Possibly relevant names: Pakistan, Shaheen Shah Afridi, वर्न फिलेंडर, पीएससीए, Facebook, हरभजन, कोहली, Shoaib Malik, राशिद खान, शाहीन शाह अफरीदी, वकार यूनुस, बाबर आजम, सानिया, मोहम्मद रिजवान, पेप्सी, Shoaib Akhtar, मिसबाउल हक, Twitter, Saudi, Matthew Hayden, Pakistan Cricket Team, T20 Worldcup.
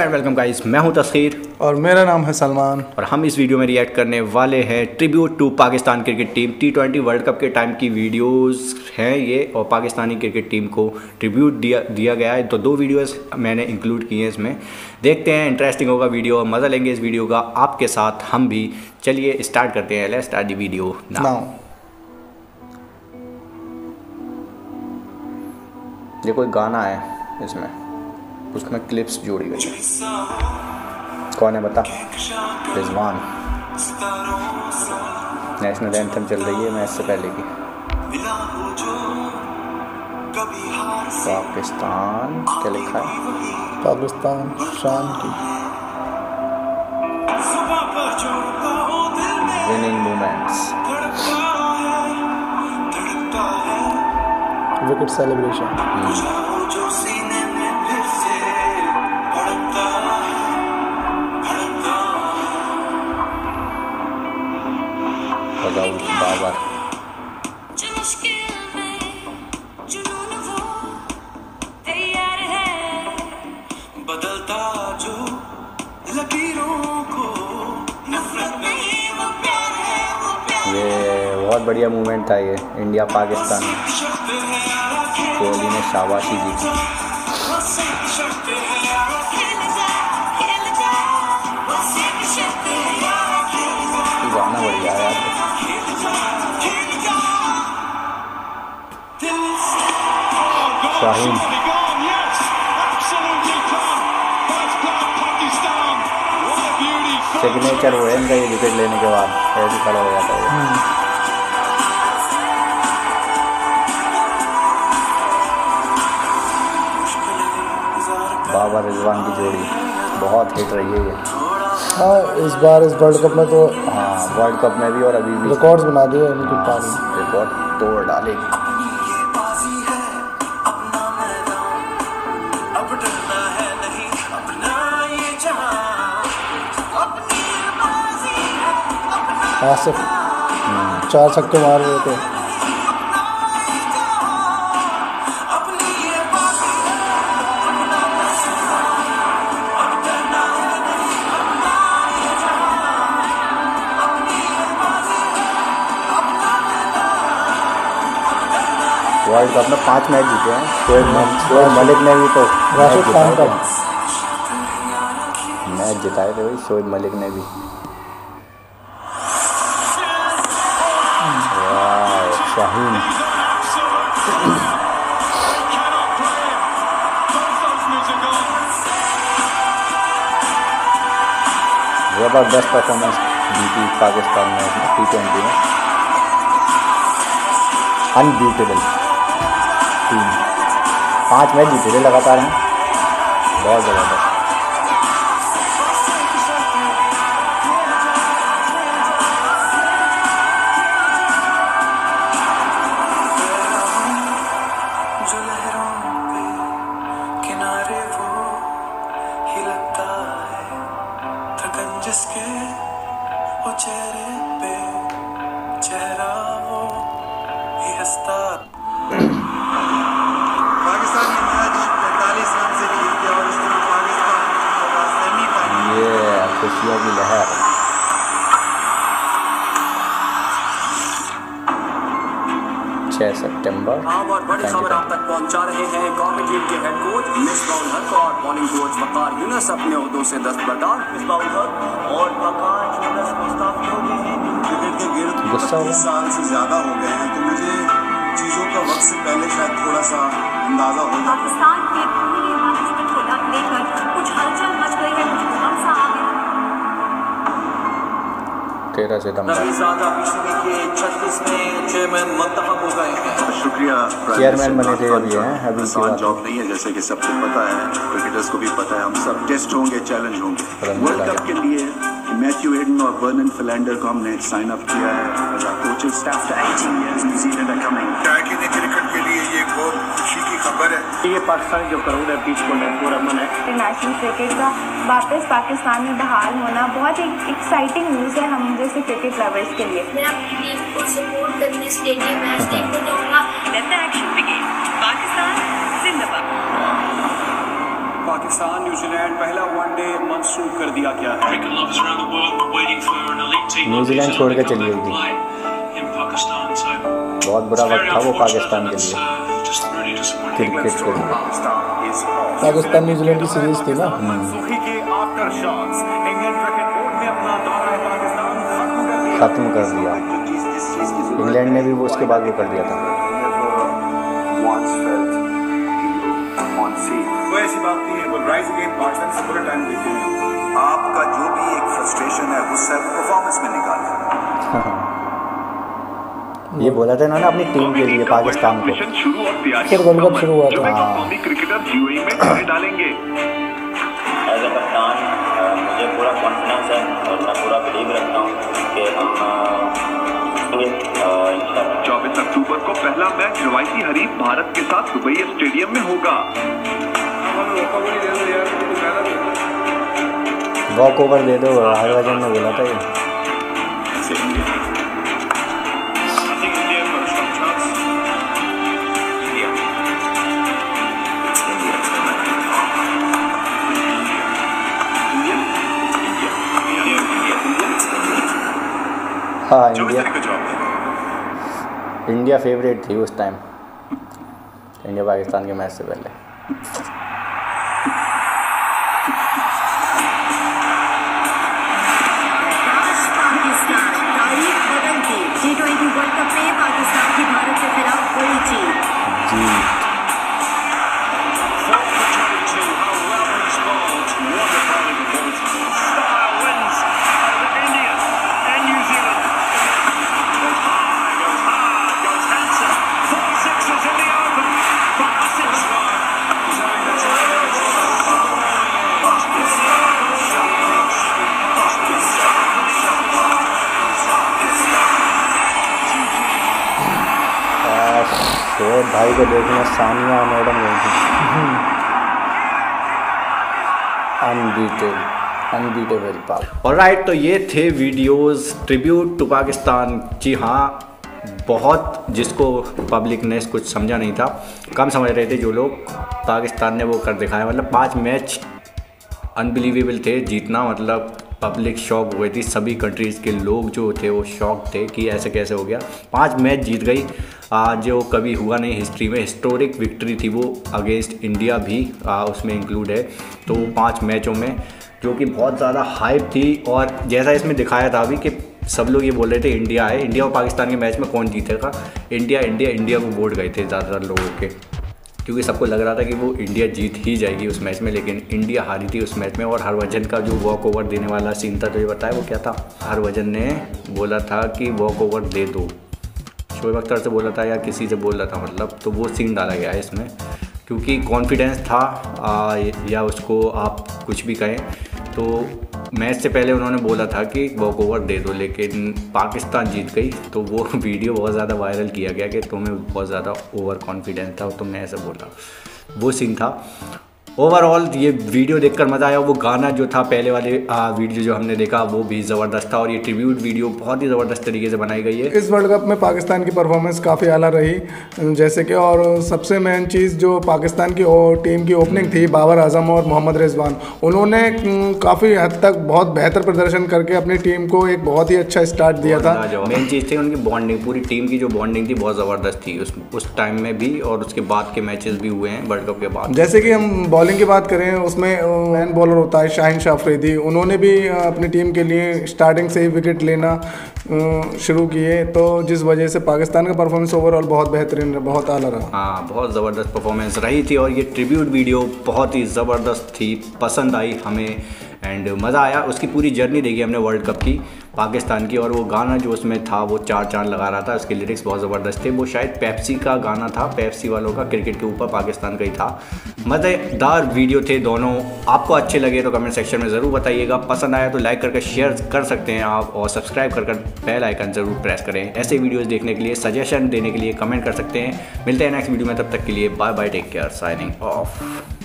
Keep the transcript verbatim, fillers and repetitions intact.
And welcome guys, मैं हूं तस्खीर और मेरा नाम है सलमान और हम इस वीडियो में रिएक्ट करने वाले हैं tribute to Pakistan cricket team. T twenty world cup के टाइम की वीडियोस हैं ये और पाकिस्तानी क्रिकेट टीम को ट्रिब्यूट दिया दिया गया है। तो दो वीडियोस मैंने इंक्लूड किए हैं इसमें, देखते हैं इंटरेस्टिंग होगा वीडियो, मज़ा लेंगे इस वीडियो का आपके साथ हम भी। चलिए स्टार्ट करते हैं, let's start the video now. ये कोई गाना है इसमें, उसमें क्लिप्स जोड़ी गई। कौन है बता? रिजवान। नेशनल एंथम चल रही है मैच से पहले की। पाकिस्तान क्या लिखा है? पाकिस्तान शान की winning moments, wicket celebration. Babar ये बहुत बढ़िया मूवमेंट था ये, इंडिया पाकिस्तान में कोहली ने शाबाशी दी। शाहीन सिग्नेचर हुए इनका ये विकेट लेने के बाद, ऐसे खड़ा हो जाता है। बाबर रिजवान की जोड़ी बहुत हिट रही है ये। हाँ, इस बार इस वर्ल्ड कप में तो हाँ वर्ल्ड कप में भी और अभी भी रिकॉर्ड्स बना दिए इनकी पारी, रिकॉर्ड तोड़ डाले। आसिफ चार छक्के मार रहे थे। वर्ल्ड कप में पांच मैच जीते हैं शोएब मलिक ने भी, तो राशिद खान का मैच जिताए थे भाई शोएब मलिक ने भी। शाहीन जबरदस्त परफॉर्मेंस दी पाकिस्तान में टी ट्वेंटी में, अनबीटेबल टीम, पांच मैच जीते थे लगातार हैं, बहुत ज़बरदस्त। खुशियों की लहर, छह सितंबर। अब और बड़ी खबर आप तक पहुंचा रहे हैं। कॉमी टीम के हेड कोच मिसबाउल हक और बॉलिंग कोच वकार यूनुस अपने ओहदों से दस्तबरदार। मिसबाउल हक और वकार यूनुस मुस्तफी हो गए हैं, क्रिकेट के गिरद गुस्सा साल से ज्यादा हो गए हैं, तो मुझे चीजों का वक्त से पहले शायद थोड़ा सा अंदाजा हो जाए। पाकिस्तान के भूमि निर्माण में थोड़ा लेकर कुछ हलचल मच गई है। तेरह सितंबर चेयरमैन बने थे अभी हैं, अभी आसान जॉब नहीं है जैसे कि सबको पता है, क्रिकेटर्स को भी पता है। हम सब टेस्ट होंगे, चैलेंज होंगे। वर्ल्ड कप के लिए मैथ्यू हेडन और वर्न फिलेंडर को हमने साइन अप किया है। कोचिंग स्टाफ न्यूजीलैंड क्रिकेट के लिए ये बहुत खुशी की खबर है। ये पाकिस्तान जो करोड़ है बीच को पूरा मन है। इंटरनेशनल क्रिकेट का वापस पाकिस्तान में बहाल होना बहुत एक एक्साइटिंग न्यूज़ है हम जैसे क्रिकेट लवर्स के लिए। मैं अपनी टीम को सपोर्ट करने स्टेडियम में देखने जाऊंगा। Let's action begin. पाकिस्तान जिंदाबाद। पाकिस्तान न्यूजीलैंड पहला वनडे मंसूख कर दिया गया है। न्यूजीलैंड छोड़ के चली गई थी, बहुत बुरा वक्त था वो पाकिस्तान के लिए क्रिकेट के लिए। पाकिस्तान न्यूजीलैंड की सीरीज थी ना। खत्म कर दिया, इंग्लैंड ने भी वो उसके बाद वो कर दिया था। कोई ऐसी बात नहीं है, बट राइज अगेन पाकिस्तान से पूरा टाइम लेते हैं। आपका जो भी एक फ्रस्ट्रेशन है वो सब परफॉर्मेंस में निकाला। ये बोला था इन्होंने अपनी टीम के लिए, पाकिस्तान को। फिर वर्ल्ड कप शुरू हुआ था। कौमी क्रिकेटर जीओई में पैसे डालेंगे। एज अ कप्तान मुझे पूरा कॉन्फिडेंस है और मैं पूरा बिलीव रखता हूँ कि हम चौबीस अक्टूबर को पहला मैच रवायती हरीफ भारत के साथ दुबई स्टेडियम में होगा। वॉक ओवर दे दो, हरभजन ने बोला था ये। हाँ, इंडिया इंडिया फेवरेट थी उस टाइम, इंडिया पाकिस्तान के मैच से पहले। भाई को देखने सानिया मैडम गई थी। अनबीटेबल, अनबीटेबल पाक। ऑलराइट, तो ये थे वीडियोस ट्रिब्यूट टू पाकिस्तान। जी हाँ, बहुत जिसको पब्लिक ने कुछ समझा नहीं था, कम समझ रहे थे जो लोग, पाकिस्तान ने वो कर दिखाया। मतलब पांच मैच अनबिलीवेबल थे जीतना। मतलब पब्लिक शॉक हुई थी, सभी कंट्रीज़ के लोग जो थे वो शॉक थे कि ऐसे कैसे हो गया। पांच मैच जीत गई, जो कभी हुआ नहीं हिस्ट्री में। हिस्टोरिक विक्ट्री थी वो, अगेंस्ट इंडिया भी आ, उसमें इंक्लूड है। तो पांच मैचों में जो कि बहुत ज़्यादा हाइप थी, और जैसा इसमें दिखाया था अभी कि सब लोग ये बोल रहे थे इंडिया है, इंडिया और पाकिस्तान के मैच में कौन जीतेगा, इंडिया इंडिया इंडिया को वोट गए थे ज़्यादातर लोगों के, क्योंकि सबको लग रहा था कि वो इंडिया जीत ही जाएगी उस मैच में। लेकिन इंडिया हारी थी उस मैच में। और हरभजन का जो वॉक ओवर देने वाला सीन था, तो ये बताया वो क्या था। हरभजन ने बोला था कि वॉक ओवर दे दो, शोएब अख्तर से बोला था या किसी से बोल रहा था मतलब। तो वो सीन डाला गया है इसमें, क्योंकि कॉन्फिडेंस था आ, या उसको आप कुछ भी कहें। तो मैच से पहले उन्होंने बोला था कि वॉक ओवर दे दो, लेकिन पाकिस्तान जीत गई। तो वो वीडियो बहुत ज़्यादा वायरल किया गया कि तुम्हें बहुत ज़्यादा ओवर कॉन्फिडेंस था और तुमने ऐसा बोला, वो सीन था। ओवरऑल ये वीडियो देखकर मज़ा आया। वो गाना जो था पहले वाले वीडियो जो हमने देखा वो भी ज़बरदस्त था, और ये ट्रिब्यूट वीडियो बहुत ही ज़बरदस्त तरीके से बनाई गई है। इस वर्ल्ड कप में पाकिस्तान की परफॉर्मेंस काफ़ी आला रही, जैसे कि, और सबसे मेन चीज़ जो पाकिस्तान की टीम की ओपनिंग थी, बाबर आजम और मोहम्मद रिजवान, उन्होंने काफ़ी हद तक बहुत बेहतर प्रदर्शन करके अपनी टीम को एक बहुत ही अच्छा स्टार्ट दिया था। मेन चीज़ थी उनकी बॉन्डिंग, पूरी टीम की जो बॉन्डिंग थी बहुत ज़बरदस्त थी उस टाइम में भी, और उसके बाद के मैचेस भी हुए हैं वर्ल्ड कप के बाद। जैसे कि हम बॉलिंग की बात करें, उसमें मैन बॉलर होता है शाहीन शाह अफरीदी, उन्होंने भी अपनी टीम के लिए स्टार्टिंग से ही विकेट लेना शुरू किए, तो जिस वजह से पाकिस्तान का परफॉर्मेंस ओवरऑल बहुत बेहतरीन, बहुत आला रहा। हाँ, बहुत ज़बरदस्त परफॉर्मेंस रही थी, और ये ट्रिब्यूट वीडियो बहुत ही ज़बरदस्त थी, पसंद आई हमें एंड मज़ा आया। उसकी पूरी जर्नी देखी हमने वर्ल्ड कप की पाकिस्तान की, और वो गाना जो उसमें था वो चार चांद लगा रहा था, उसके लिरिक्स बहुत ज़बरदस्त थे। वो शायद पेप्सी का गाना था, पेप्सी वालों का, क्रिकेट के ऊपर, पाकिस्तान का ही था। मज़ेदार वीडियो थे दोनों। आपको अच्छे लगे तो कमेंट सेक्शन में ज़रूर बताइएगा, पसंद आया तो लाइक करके शेयर कर सकते हैं आप, और सब्सक्राइब कर कर बेल आइकन ज़रूर प्रेस करें। ऐसे वीडियोज़ देखने के लिए, सजेशन देने के लिए कमेंट कर सकते हैं। मिलते हैं नेक्स्ट वीडियो में, तब तक के लिए bye bye, take care, signing of.